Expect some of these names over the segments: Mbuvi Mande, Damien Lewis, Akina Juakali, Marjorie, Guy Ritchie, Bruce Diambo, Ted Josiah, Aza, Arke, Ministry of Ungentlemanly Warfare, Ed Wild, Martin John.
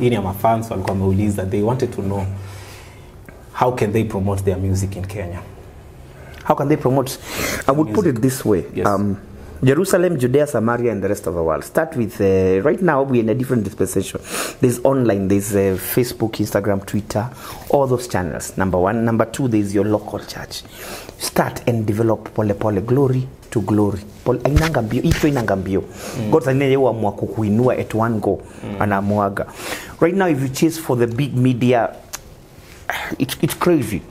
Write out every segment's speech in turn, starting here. ini ya mafans walikuwa wameuliza, they wanted to know how can they promote their music in Kenya. How can they promote? I would put it this way. Yes. Jerusalem, Judea, Samaria, and the rest of the world. Start with, right now we're in a different dispensation. There's online, there's Facebook, Instagram, Twitter, all those channels, number one. Number two, there's your local church. Start and develop pole pole, glory to glory. God at one go. Right now, if you chase for the big media, it's crazy.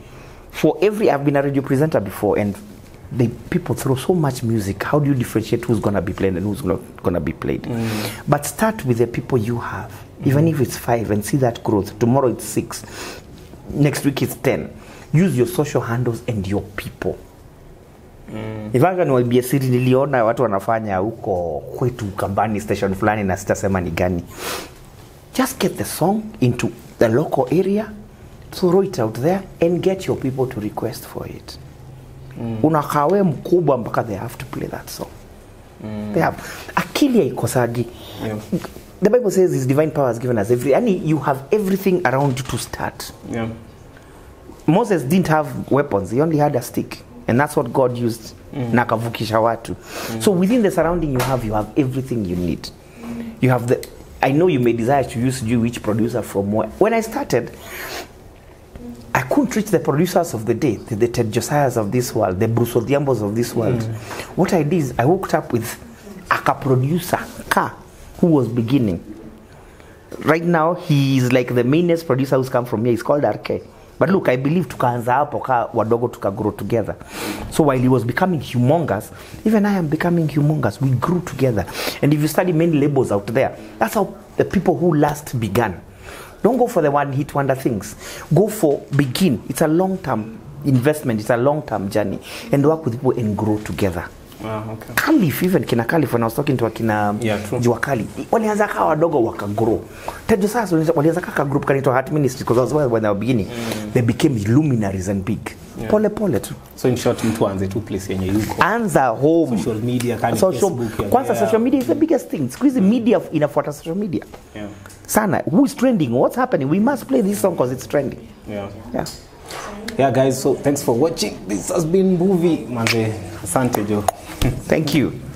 For every, I've been a radio presenter before, and the people throw so much music. How do you differentiate who's going to be played and who's not going to be played? Mm. But start with the people you have. Even if it's 5 and see that growth. Tomorrow it's 6. Next week it's 10. Use your social handles and your people. If I can be a city, niliona watu wanafanya huko kwetu Kambani station fulani na sitasema ni gani. Just get the song into the local area, throw it out there and get your people to request for it. Unakawe mkubwa mpaka they have to play that song. They have. Akili ya ikosagi. Yeah. The Bible says His divine power has given us everything. And you have everything around you to start. Yeah. Moses didn't have weapons. He only had a stick. And that's what God used. Nakavukisha watu. So within the surrounding you have everything you need. You have the... I know you may desire to use which producer from where. When I started... I couldn't reach the producers of the day, the Ted Josiahs of this world, the Bruce Diambos of this world. What I did is I hooked up with a producer, Ka, who was beginning. Right now, he is like the mainest producer who's come from here. He's called Arke. But look, I believe tukaanza hapo ka wadogo tukagrow together. So while he was becoming humongous, even I am becoming humongous. We grew together. And if you study many labels out there, that's how the people who last began. Don't go for the one-hit wonder things. Go for begin. It's a long-term investment. It's a long-term journey. And work with people and grow together. Wow, okay. Caliph, even Kina Caliph, when I was talking to Akina Juakali, walianzaka wadogo waka grow. Ted Josiah, walianzaka ka group kanito Heart Ministry, because as well when they were beginning, they became luminaries and big. Yeah. Pole pole tu. So in short, mtu anze tu place yenye yuko. Anza home. Social media, kani Facebook. Kwanza social media is the biggest thing. Squeeze media inafuata social media. Yeah. Sana, who's trending? What's happening? We must play this song because it's trending. Yeah. Yeah. Yeah, guys, so thanks for watching. This has been Mbuvi Mande. Asante, Joe. Thank you.